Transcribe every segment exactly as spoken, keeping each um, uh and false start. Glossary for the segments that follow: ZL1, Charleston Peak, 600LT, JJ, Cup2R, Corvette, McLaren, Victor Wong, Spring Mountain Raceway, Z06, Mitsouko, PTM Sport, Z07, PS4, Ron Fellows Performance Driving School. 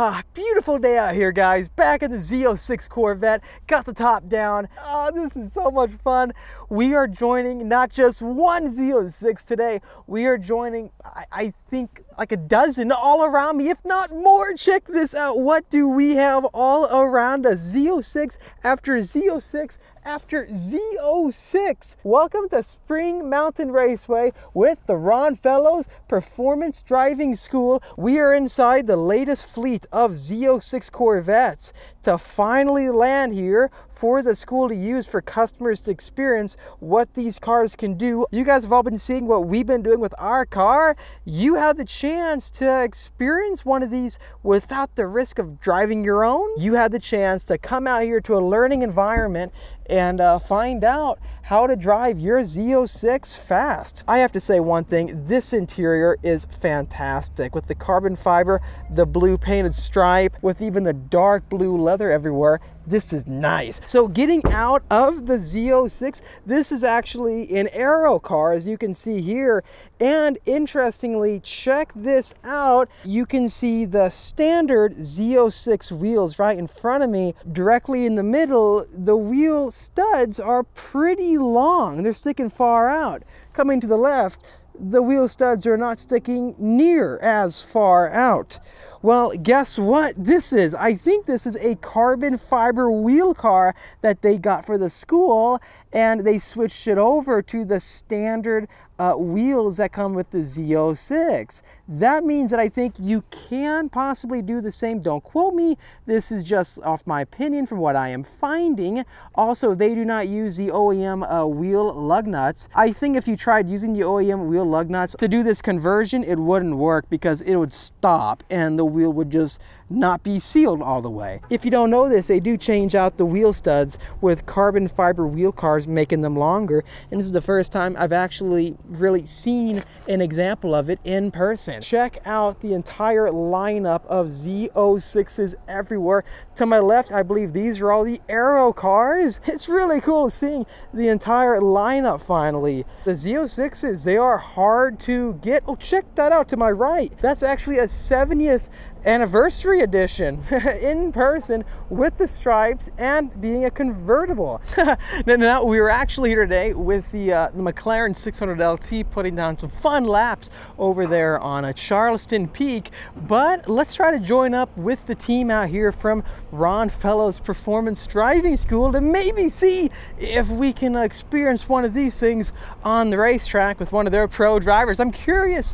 Ah, beautiful day out here, guys. Back in the Z oh six Corvette, got the top down. Oh, this is so much fun. We are joining not just one Z oh six today. We are joining, I, I think, like a dozen all around me, if not more. Check this out. What do we have all around us? Z oh six after Z oh six after Z oh six. Welcome to Spring Mountain Raceway with the Ron Fellows Performance Driving School. We are inside the latest fleet of Z oh six Corvettes to finally land here for the school to use for customers to experience what these cars can do. You guys have all been seeing what we've been doing with our car. You have the chance to experience one of these without the risk of driving your own. You had the chance to come out here to a learning environment and uh, find out how to drive your Z oh six fast. I have to say one thing, this interior is fantastic with the carbon fiber, the blue painted stripe, with even the dark blue leather everywhere. This is nice. So getting out of the Z oh six, this is actually an aero car, as you can see here. And interestingly, check this out. You can see the standard Z oh six wheels right in front of me. Directly in the middle, the wheel studs are pretty long. They're sticking far out. Coming to the left, the wheel studs are not sticking near as far out. Well, guess what this is? I think this is a carbon fiber wheel car that they got for the school, and they switched it over to the standard uh, wheels that come with the Z oh six. That means that I think you can possibly do the same. Don't quote me. This is just off my opinion from what I am finding. Also, they do not use the O E M uh, wheel lug nuts. I think if you tried using the O E M wheel lug nuts to do this conversion, it wouldn't work because it would stop and the wheel would just not be sealed all the way. If you don't know this, they do change out the wheel studs with carbon fiber wheel cars, making them longer. And this is the first time I've actually really seen an example of it in person. Check out the entire lineup of Z oh sixes everywhere. To my left, I believe these are all the aero cars. It's really cool seeing the entire lineup finally. The Z oh sixes, they are hard to get. Oh, check that out to my right. That's actually a seventieth anniversary edition in person with the stripes and being a convertible. now, now we were actually here today with the, uh, the McLaren six hundred L T putting down some fun laps over there on a Charleston Peak, but let's try to join up with the team out here from Ron Fellows Performance Driving School to maybe see if we can experience one of these things on the racetrack with one of their pro drivers. I'm curious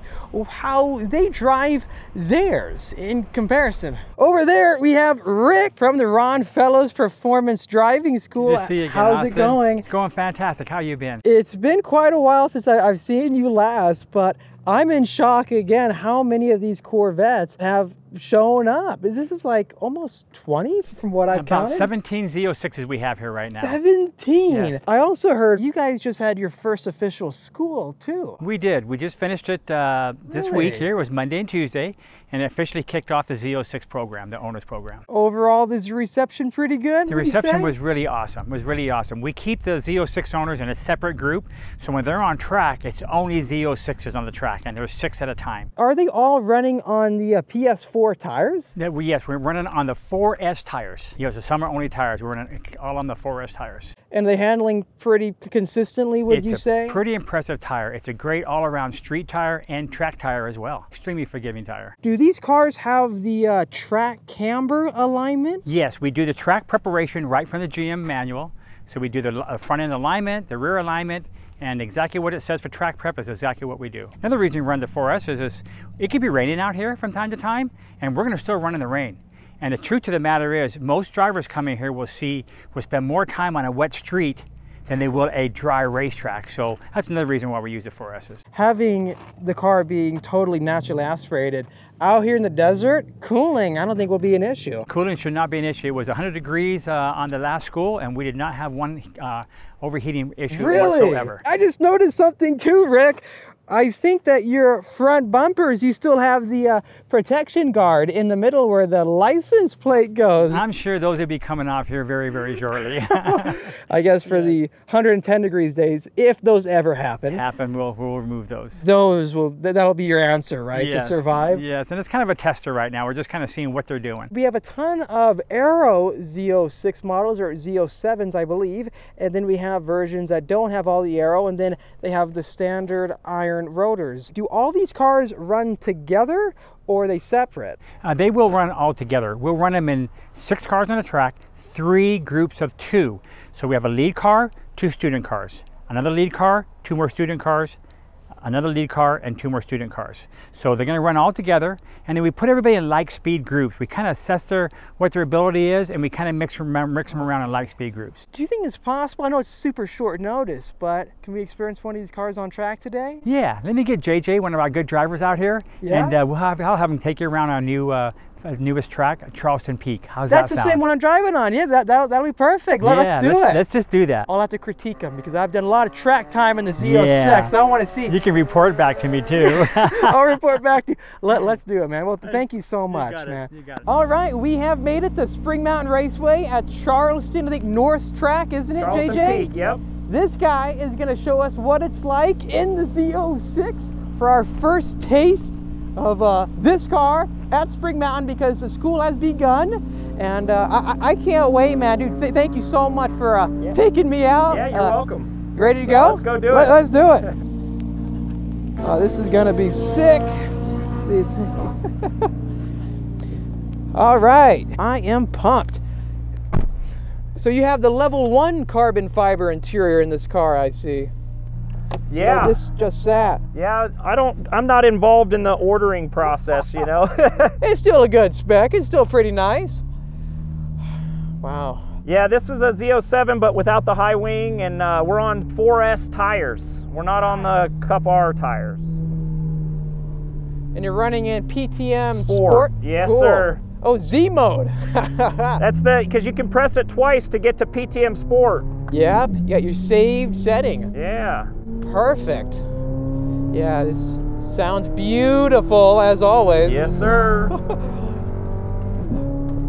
how they drive theirs in comparison. Over there we have Rick from the Ron Fellows Performance Driving School. Good to see you again, How's Austin. It going? It's going fantastic. How you been? It's been quite a while since I, I've seen you last, but I'm in shock again how many of these Corvettes have shown up. This is like almost twenty from what I've counted. About seventeen Z oh sixes we have here right now. seventeen! Yes. I also heard you guys just had your first official school too. We did. We just finished it uh, this really? week here. It was Monday and Tuesday, and it officially kicked off the Z oh six program, the owner's program. Overall, is the reception pretty good? The reception was really awesome. It was really awesome. We keep the Z oh six owners in a separate group, so when they're on track, it's only Z oh sixes on the track, and there's six at a time. Are they all running on the uh, P S four tires? Yeah, we, yes, we're running on the four S tires. You know, it's the summer-only tires. We're running all on the four S tires. And they're handling pretty consistently, would it's you say? It's a pretty impressive tire. It's a great all-around street tire and track tire as well. Extremely forgiving tire. Do these cars have the uh, track camber alignment? Yes, we do the track preparation right from the G M manual. So we do the front-end alignment, the rear alignment, and exactly what it says for track prep is exactly what we do. Another reason we run the four S is, is it could be raining out here from time to time, and we're gonna still run in the rain. And the truth to the matter is, most drivers coming here will see, will spend more time on a wet street than they will a dry racetrack. So that's another reason why we use the four S's. Having the car being totally naturally aspirated, out here in the desert, cooling, I don't think will be an issue. Cooling should not be an issue. It was one hundred degrees uh, on the last school, and we did not have one uh, overheating issue really? whatsoever. I just noticed something too, Rick. I think that your front bumpers, you still have the uh, protection guard in the middle where the license plate goes. I'm sure those will be coming off here very, very shortly. I guess for yeah. the one hundred ten degrees days, if those ever happen. Happen, we'll, we'll remove those. Those will, that'll be your answer, right? Yes. To survive? Yes, and it's kind of a tester right now. We're just kind of seeing what they're doing. We have a ton of Aero Z oh six models, or Z oh sevens, I believe. And then we have versions that don't have all the Aero, and then they have the standard iron rotors. Do all these cars run together or are they separate? Uh, they will run all together. We'll run them in six cars on a track, three groups of two. So we have a lead car, two student cars, another lead car, two more student cars, another lead car, and two more student cars. So they're going to run all together, and then we put everybody in like speed groups. We kind of assess their what their ability is, and we kind of mix, mix them around in like speed groups. Do you think it's possible? I know it's super short notice, but can we experience one of these cars on track today? Yeah, let me get J J, one of our good drivers out here, yeah? and uh, we'll have, I'll have him take you around our new uh, newest track, Charleston Peak. How's that sound? That's the same one I'm driving on. Yeah, that, that'll, that'll be perfect. Yeah, let's do let's, it. Let's just do that. I'll have to critique them because I've done a lot of track time in the Z oh six. Yeah. I want to see. You can report back to me too. I'll report back to you. Let, let's do it, man. Well, thank you so much, you got it, man. You got it. All right, we have made it to Spring Mountain Raceway at Charleston, I think, North Track, isn't it, Charleston J J? Peak, yep. This guy is going to show us what it's like in the Z oh six for our first taste of uh, this car at Spring Mountain, because the school has begun, and uh, I, I can't wait, man, dude. Th thank you so much for uh, yeah. taking me out. Yeah, you're uh, welcome. You ready to go? Let's go do Let, it. Let's do it. Oh, this is gonna be sick. All right, I am pumped. So you have the level one carbon fiber interior in this car, I see. Yeah. So this just sat. Yeah, I don't, I'm not involved in the ordering process, you know. It's still a good spec. It's still pretty nice. Wow. Yeah, this is a Z oh seven, but without the high wing, and uh, we're on four S tires. We're not on the Cup R tires. And you're running in P T M Sport? Sport? Yes, cool. sir. Oh, Z mode. That's the, because you can press it twice to get to P T M Sport. Yep, you got your saved setting. Yeah. Perfect. Yeah, this sounds beautiful as always. Yes, sir.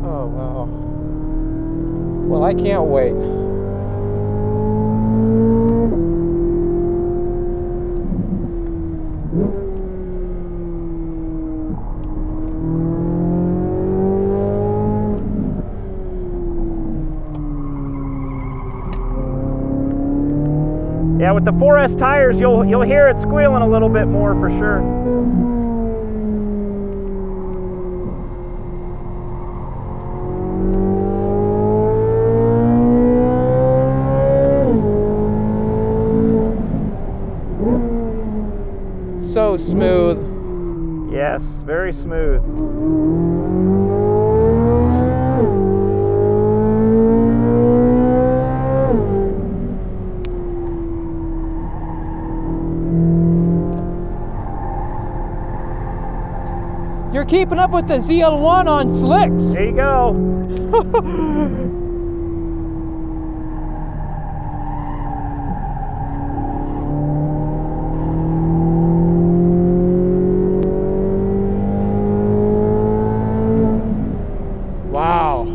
Oh, wow. Well, I can't wait. Yeah, with the four S tires, you'll you'll hear it squealing a little bit more for sure. So smooth. Yes, very smooth. You're keeping up with the Z L one on slicks. There you go. Wow.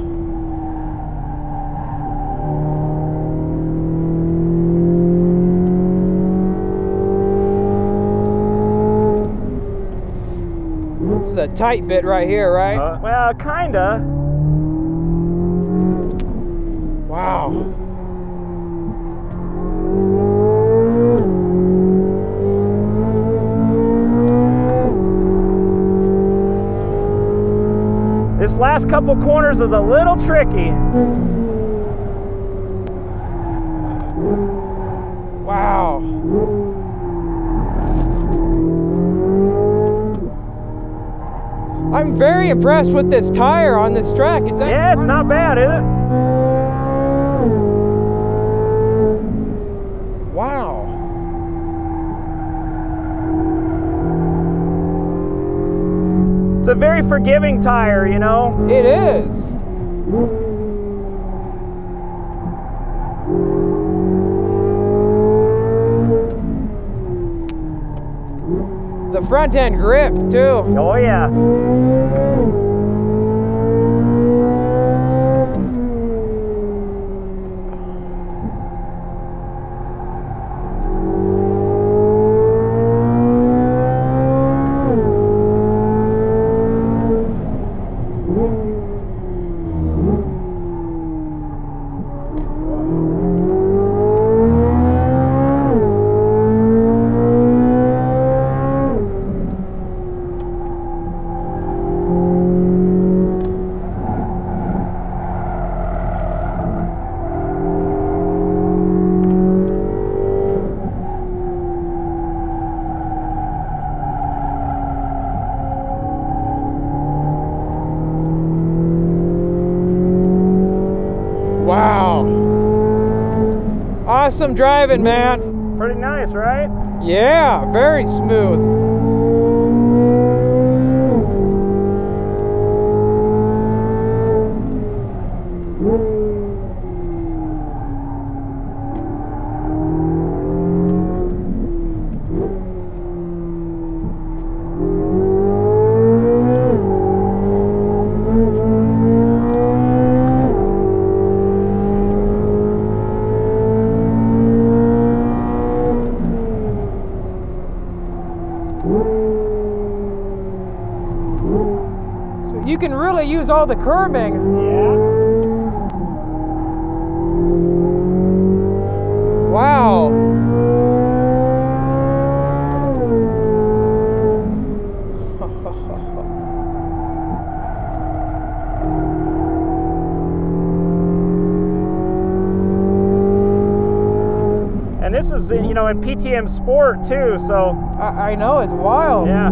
This is a tight bit right here, right? Uh, well, kinda. Wow. This last couple corners is a little tricky. Wow. I'm very impressed with this tire on this track. It's yeah, it's not bad, is it? Wow. It's a very forgiving tire, you know? It is. front end grip too. Oh yeah. Awesome driving, man. Pretty nice, right? Yeah, very smooth. You can really use all the curbing. Yeah. Wow. And this is, you know, in P T M Sport too, so. I, I know, it's wild. Yeah.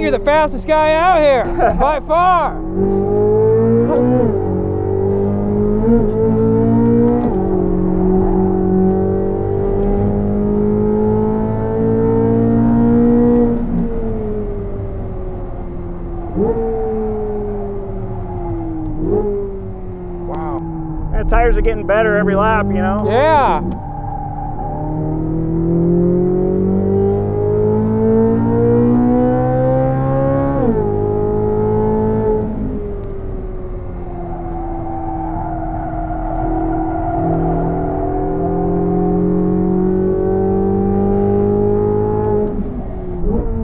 You're the fastest guy out here by far. Wow. And the tires are getting better every lap, you know? Yeah.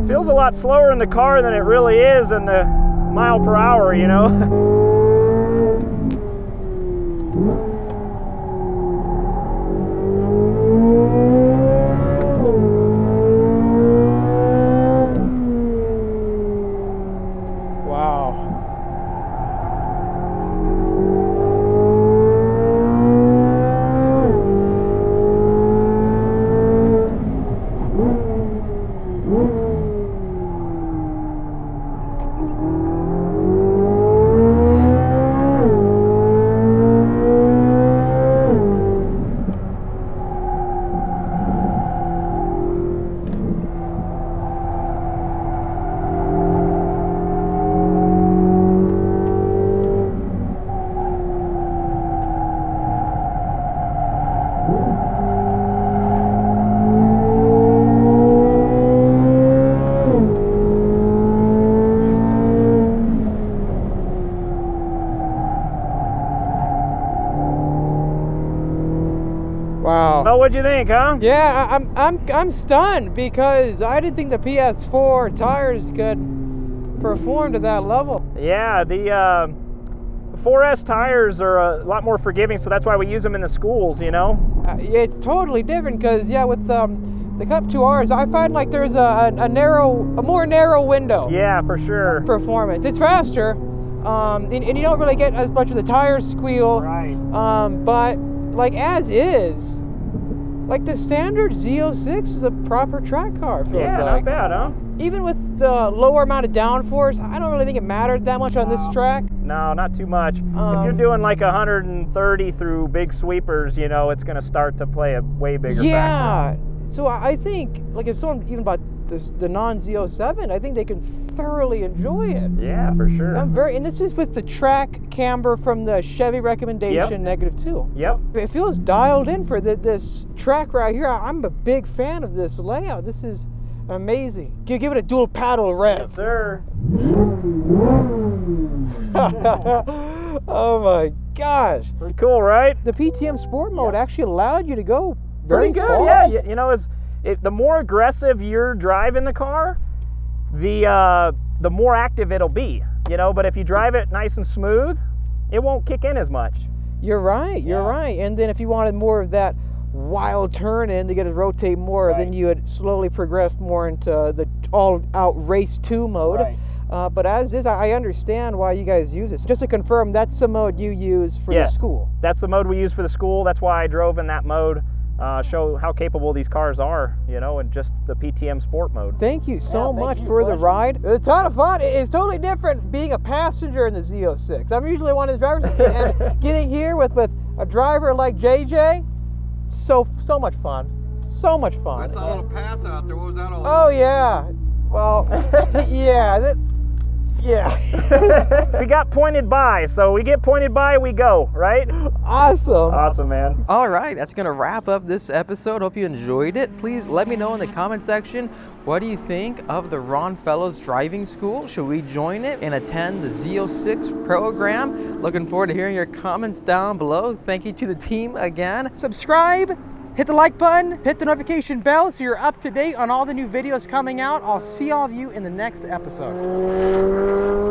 Feels a lot slower in the car than it really is in the mile per hour, you know? what'd you think, huh? Yeah, I'm I'm I'm stunned because I didn't think the P S four tires could perform to that level. Yeah, the uh, four S tires are a lot more forgiving, so that's why we use them in the schools, you know. Uh, it's totally different because yeah, with um, the Cup two Rs, I find like there's a, a, a narrow, a more narrow window. Yeah, for sure. Performance, it's faster, um, and, and you don't really get as much of the tire squeal. Right. Um, but like as is. Like the standard Z oh six is a proper track car, feels yeah, like. Yeah, not bad, huh? Even with the lower amount of downforce, I don't really think it mattered that much on no. this track. No, not too much. Um, if you're doing like a hundred and thirty through big sweepers, you know, it's going to start to play a way bigger yeah. factor. Yeah, so I think, like if someone even bought this, the non Z oh seven, I think they can thoroughly enjoy it. Yeah, for sure. I'm very, and this is with the track camber from the Chevy recommendation, negative two. Yep. It feels dialed in for the, this track right here. I'm a big fan of this layout. This is amazing. Can you give it a dual paddle rev? Yes, sir. Oh my gosh. Pretty cool, right? The P T M Sport mode yeah. actually allowed you to go very Pretty good, far. yeah. You, you know, it's It, the more aggressive you're driving the car, the uh, the more active it'll be, you know. But if you drive it nice and smooth, it won't kick in as much. You're right. You're yeah. right. And then if you wanted more of that wild turn in to get it to rotate more, right. then you would slowly progress more into the all-out race two mode. Right. Uh, but as is, I understand why you guys use this. Just to confirm, that's the mode you use for yes. the school. That's the mode we use for the school. That's why I drove in that mode. Uh, show how capable these cars are, you know, and just the P T M Sport mode. Thank you so yeah, much you for pleasure. the ride. It's a ton of fun. It's totally different being a passenger in the Z oh six. I'm usually one of the drivers, and getting here with, with a driver like J J, so so much fun. So much fun. That's a little pass out there. What was that all about? Oh, yeah. Well, yeah. That, yeah. We got pointed by, so we get pointed by, we go, right? Awesome. Awesome, man. All right, that's going to wrap up this episode. Hope you enjoyed it. Please let me know in the comment section, what do you think of the Ron Fellows Driving School? Should we join it and attend the Z oh six program? Looking forward to hearing your comments down below. Thank you to the team again. Subscribe. Hit the like button, hit the notification bell so you're up to date on all the new videos coming out. I'll see all of you in the next episode.